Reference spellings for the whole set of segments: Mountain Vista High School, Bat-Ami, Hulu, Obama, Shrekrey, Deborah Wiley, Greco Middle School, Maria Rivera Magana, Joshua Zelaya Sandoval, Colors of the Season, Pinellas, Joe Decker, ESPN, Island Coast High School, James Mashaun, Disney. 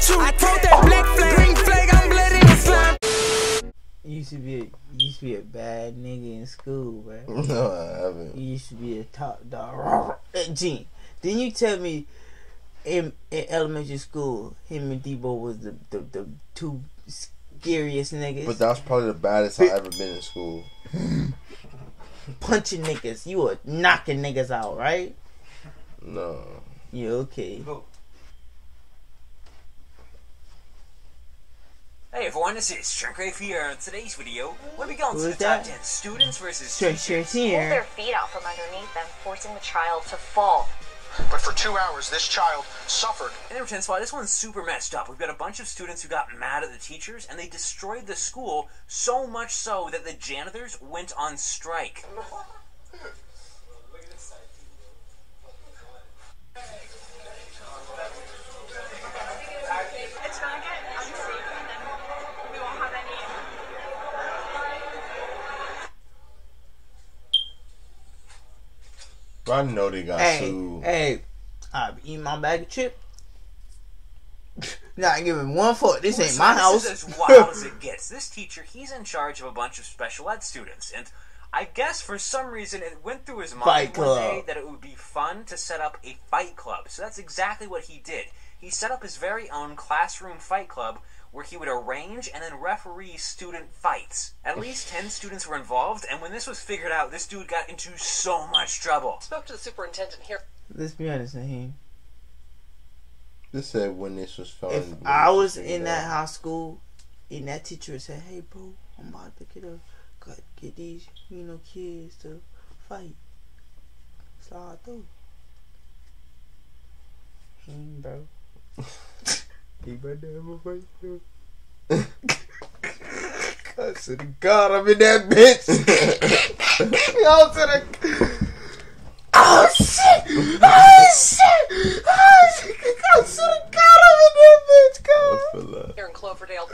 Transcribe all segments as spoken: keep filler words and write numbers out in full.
tattoo. I throw that black flag, green flag, I'm bloody and slime. You used to be a, you used to be a bad nigga in school, bro. No, I haven't. You used to be a top dog. Gene, didn't you tell me in, in elementary school, him and Debo was the, the, the two scariest niggas? But that was probably the baddest I've ever been in school. Punching niggas. You were knocking niggas out, right? No. You okay? Go. Hey everyone, this is Shrekrey here. In today's video, we'll be going Who's to the that? top ten students versus teachers. Pull their feet out from underneath them, forcing the child to fall. But for two hours, this child suffered. In returns, why this one's super messed up. We've got a bunch of students who got mad at the teachers, and they destroyed the school so much so that the janitors went on strike. I know they got hey, sued. Hey, I be eating my bag of chip. Not giving one fuck. This ain't my house. This is as wild as it gets. This teacher, he's in charge of a bunch of special ed students, and I guess for some reason it went through his mind one day that it would be fun to set up a fight club. So that's exactly what he did. He set up his very own classroom fight club where he would arrange and then referee student fights. At least ten students were involved, and when this was figured out, this dude got into so much trouble. Spoke to the superintendent here. Let's be honest, Naheem. This said when this was found. If I was in that high school, and that teacher would say, "Hey, bro, I'm about to pick it up. Got get these, you know, kids to fight." That's all I do. Naheem, bro. I said, God, I'm in that bitch. Y'all said, oh shit, oh shit, oh shit. I said, God, I'm in that bitch, God. Here in Cloverdale,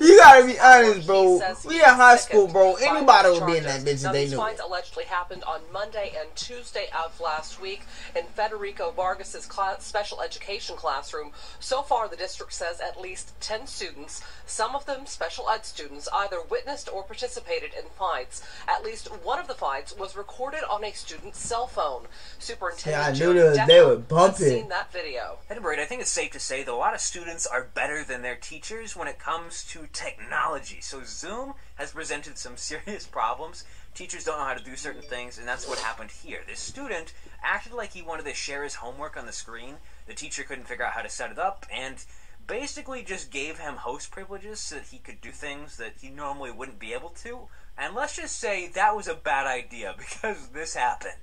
you gotta be honest, bro. We in high school, bro. Anybody would be in that bitch if they knew. These fines allegedly happened on Monday and Tuesday of last week in Federico Vargas's special education classroom. So far, the district says at least ten students, some of them special ed students, either witnessed or participated in fights. At least one of the fights was recorded on a student's cell phone. Superintendent Joe Decker has seen that video. Edinburgh, I think it's safe to say that a lot of students are better than their teachers when it comes to technology. So Zoom has presented some serious problems. Teachers don't know how to do certain things, and that's what happened here. This student acted like he wanted to share his homework on the screen. The teacher couldn't figure out how to set it up, and basically just gave him host privileges so that he could do things that he normally wouldn't be able to. And let's just say that was a bad idea, because this happened.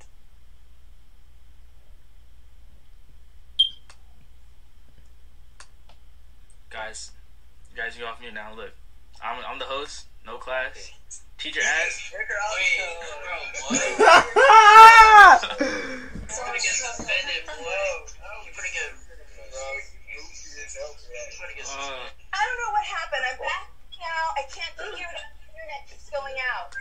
Guys, guys, you off me now. Look, I'm I'm the host. No class. Teacher ass. Wait, wait, bro, what? He's gonna get suspended, bro. You're gonna get, bro. You You're gonna get suspended. I don't know what happened. I'm back now. I can't get here. The internet keeps going out.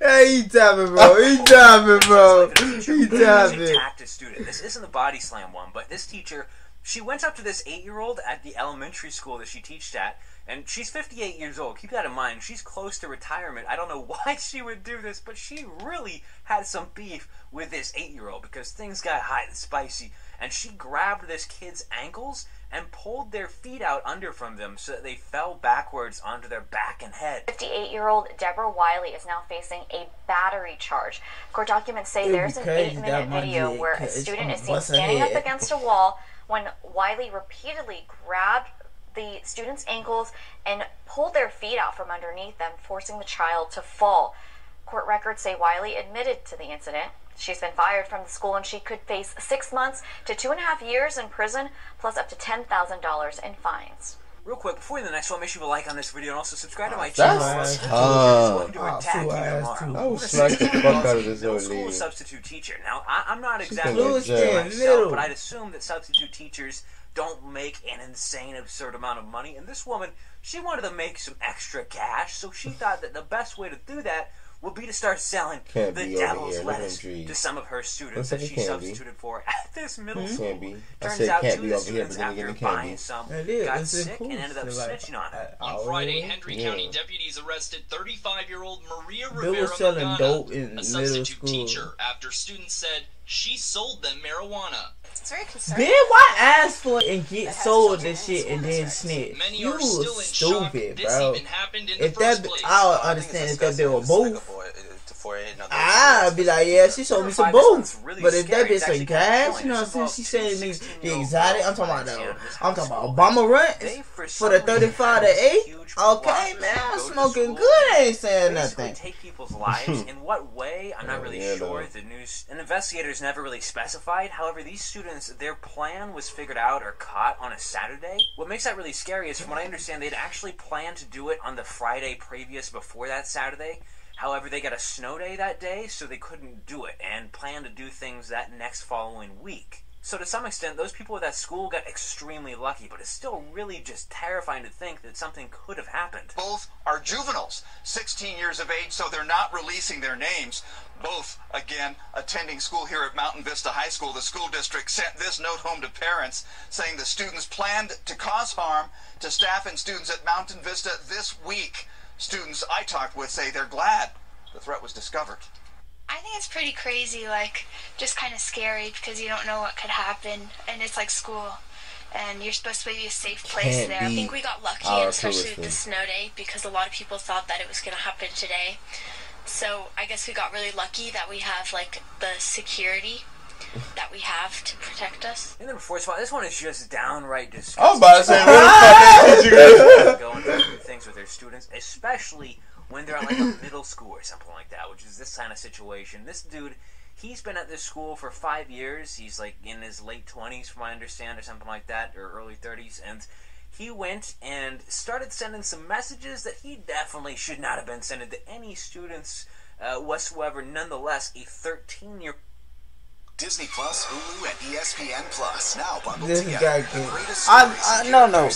Hey, he tapping, bro. He tapping, bro. He tapping. Attacked a student. This isn't the body slam one, but this teacher, she went up to this eight-year-old at the elementary school that she teached at, and she's fifty-eight years old. Keep that in mind. She's close to retirement. I don't know why she would do this, but she really had some beef with this eight-year-old because things got hot and spicy, and she grabbed this kid's ankles and pulled their feet out under from them so that they fell backwards onto their back and head. fifty-eight-year-old Deborah Wiley is now facing a battery charge. Court documents say there's an eight-minute video where a student is seen standing up against a wall when Wiley repeatedly grabbed the student's ankles and pulled their feet out from underneath them, forcing the child to fall. Court records say Wiley admitted to the incident. She's been fired from the school, and she could face six months to two and a half years in prison, plus up to ten thousand dollars in fines. Real quick, before the next one, make sure you like on this video and also subscribe to my channel. That's tough. I would smack the fuck out of this old lady. School substitute teacher. Now, I, I'm not exactly a teacher myself, but I'd assume that substitute teachers don't make an insane, absurd amount of money. And this woman, she wanted to make some extra cash, so she thought that the best way to do that would be to start selling can't the devil's lettuce to some of her students that she substituted be. for at this middle mm-hmm. school. Turns I said, out two of the students here, after buying be. some is, got sick cool. and ended up like, snitching on her. On Friday, Henry yeah. County deputies arrested thirty-five-year-old Maria Rivera Magana, a substitute teacher, after students said she sold them marijuana. It's very concerning. Then why ask for it and get sold this shit and then snitch? Many you are still in stupid, shock. Bro. This even happened in if the first that, place. I understand if that they were both. I'd be like, yeah, she sold me some booze. Really but if that bitch some cash, you know what I'm saying? She said the exotic. I'm talking about that. I'm talking about Obama rent for, for the thirty-five to eight. Okay, man, I'm smoking good. I ain't saying nothing. Take people's lives in what way? I'm not really yeah, sure. The news and investigators never really specified. However, these students, their plan was figured out or caught on a Saturday. What makes that really scary is, from what I understand, they'd actually planned to do it on the Friday previous before that Saturday. However, they got a snow day that day, so they couldn't do it, and planned to do things that next following week. So to some extent, those people at that school got extremely lucky, but it's still really just terrifying to think that something could have happened. Both are juveniles, sixteen years of age, so they're not releasing their names. Both, again, attending school here at Mountain Vista High School. The school district sent this note home to parents saying the students planned to cause harm to staff and students at Mountain Vista this week. Students I talked with say they're glad the threat was discovered. I think it's pretty crazy, like, just kind of scary because you don't know what could happen, and it's like school, and you're supposed to be a safe place Can't there. I think we got lucky, and especially with the snow day, because a lot of people thought that it was going to happen today. So I guess we got really lucky that we have, like, the security that we have to protect us. And then before it's, this one is just downright disgusting. I was about to say, what the fuck going through things with their students, especially when they're at like a middle school or something like that, which is this kind of situation. This dude, he's been at this school for five years. He's like in his late twenties, from what I understand, or something like that, or early thirties, and he went and started sending some messages that he definitely should not have been sending to any students uh, whatsoever. Nonetheless, a thirteen-year Disney Plus, Hulu, and E S P N Plus now bundled this together. This guy can. I, I no no.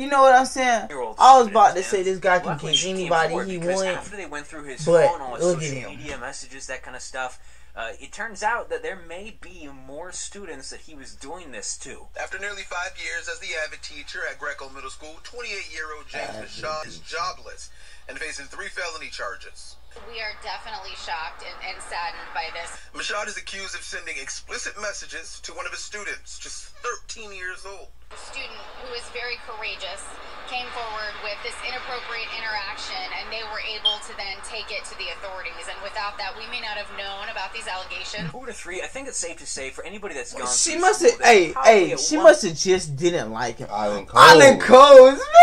You know what I'm saying? I was about to say this guy can get anybody he wants. After they went through his phone, all his social media messages, that kind of stuff, uh, it turns out that there may be more students that he was doing this to. After nearly five years as the avid teacher at Greco Middle School, twenty-eight-year-old James Mashaun is jobless and facing three felony charges. We are definitely shocked and, and saddened by this. Mashaun is accused of sending explicit messages to one of his students, just thirteen years old. A student who is very courageous came forward with this inappropriate interaction, and they were able to then take it to the authorities. And without that, we may not have known about these allegations. Four to three, I think it's safe to say for anybody that's gone. She must have. Hey, hey, she must have just didn't like him. Island Coast. Island Coast. What?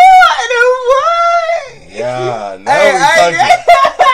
Yeah. Now hey, we hey,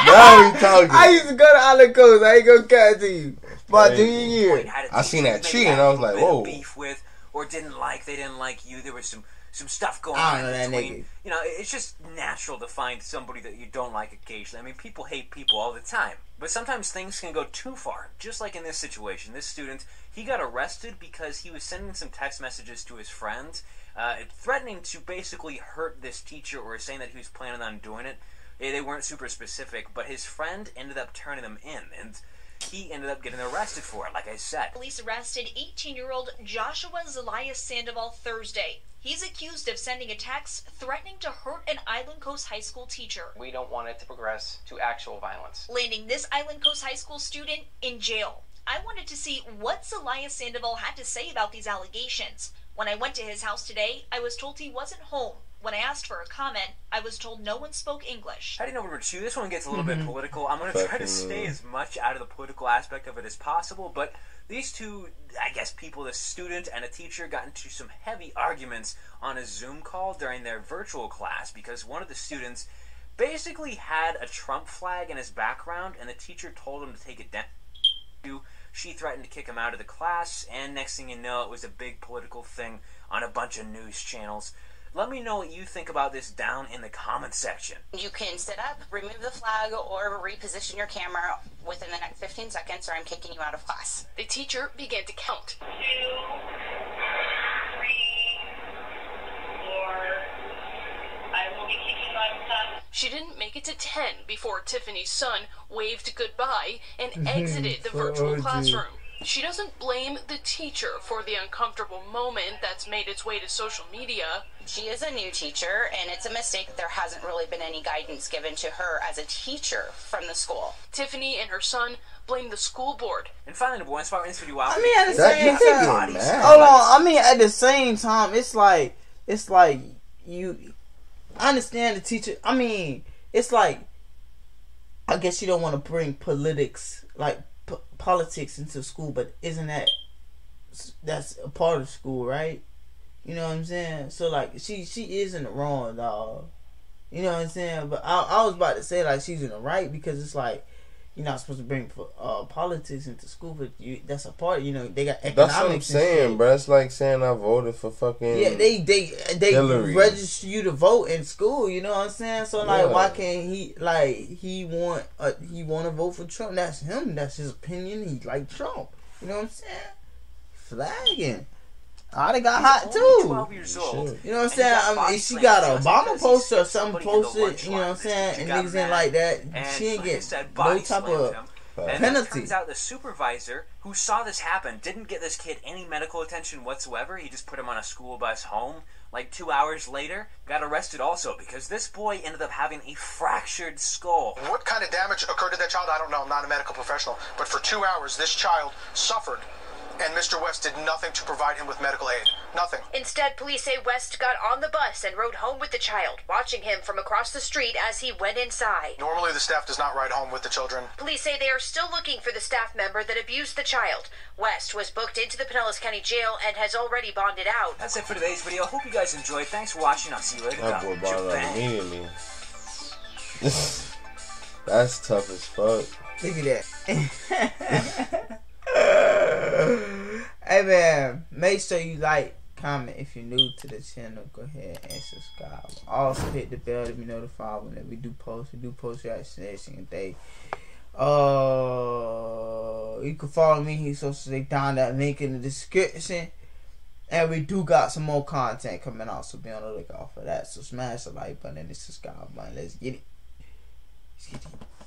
now we talking. I used to go to Island Coast. I ain't gonna cut to you. But do you hear? I seen that tree and I was like, whoa. Beef with or didn't like. They didn't like you. There was some some stuff going on in between. You know, it's just natural to find somebody that you don't like occasionally. I mean, people hate people all the time. But sometimes things can go too far. Just like in this situation, this student, he got arrested because he was sending some text messages to his friends, uh, threatening to basically hurt this teacher or saying that he was planning on doing it. They weren't super specific, but his friend ended up turning them in, and he ended up getting arrested for it, like I said. Police arrested eighteen-year-old Joshua Zelaya Sandoval Thursday. He's accused of sending a text threatening to hurt an Island Coast High School teacher. We don't want it to progress to actual violence. Landing this Island Coast High School student in jail. I wanted to see what Zelaya Sandoval had to say about these allegations. When I went to his house today, I was told he wasn't home. When I asked for a comment, I was told no one spoke English. Heading over to this one gets a little mm-hmm. bit political. I'm going to try to stay as much out of the political aspect of it as possible, but these two, I guess, people, a student and a teacher, got into some heavy arguments on a Zoom call during their virtual class because one of the students basically had a Trump flag in his background, and the teacher told him to take it down. She threatened to kick him out of the class, and next thing you know, it was a big political thing on a bunch of news channels. Let me know what you think about this down in the comments section. You can sit up, remove the flag, or reposition your camera within the next fifteen seconds, or I'm kicking you out of class. The teacher began to count. Two, three, four. I will be kicking you out of class. She didn't make it to ten before Tiffany's son waved goodbye and exited the virtual classroom. She doesn't blame the teacher for the uncomfortable moment that's made its way to social media. She is a new teacher, and it's a mistake that there hasn't really been any guidance given to her as a teacher from the school. Tiffany and her son blame the school board. And finally, the boys are into the wild. I mean, at the same time, hold on. I mean, at the same time, it's like it's like you. I understand the teacher. I mean, it's like I guess you don't want to bring politics like. P politics into school, but isn't that that's a part of school, right? You know what I'm saying? So like she she is in the wrong, dog. You know what I'm saying? But I, I was about to say like she's in the right because it's like you're not supposed to bring uh, politics into school, but you, that's a part. You know they got economics. That's what I'm saying, bro. It's like saying I voted for fucking yeah. They they they Hillary. Register you to vote in school. You know what I'm saying? So like, yeah. Why can't he like he want uh, he want to vote for Trump? That's him. That's his opinion. He like Trump. You know what I'm saying? Flagging. I got He's hot too. twelve years old. You know what I'm saying? I mean, she got an Obama poster or something posted. You know what I'm saying? And niggas ain't like that. And she ain't get no type of penalty. And it turns out the supervisor who saw this happen didn't get this kid any medical attention whatsoever. He just put him on a school bus home. Like two hours later, got arrested also because this boy ended up having a fractured skull. What kind of damage occurred to that child? I don't know. I'm not a medical professional. But for two hours, this child suffered. And Mister West did nothing to provide him with medical aid. Nothing. Instead, police say West got on the bus and rode home with the child, watching him from across the street as he went inside. Normally, the staff does not ride home with the children. Police say they are still looking for the staff member that abused the child. West was booked into the Pinellas County Jail and has already bonded out. That's it for today's video. Hope you guys enjoyed. Thanks for watching. I'll see you later. That boy bought that immediately. That's tough as fuck. Look at that. Hey man, make sure you like, comment if you're new to the channel, go ahead and subscribe. Also hit the bell to be notified whenever we do post. We do post reaction every single day. Uh, you can follow me, so they down that link in the description. And we do got some more content coming out, so be on the lookout for that. So smash the like button and the subscribe button. Let's get it. Let's get it.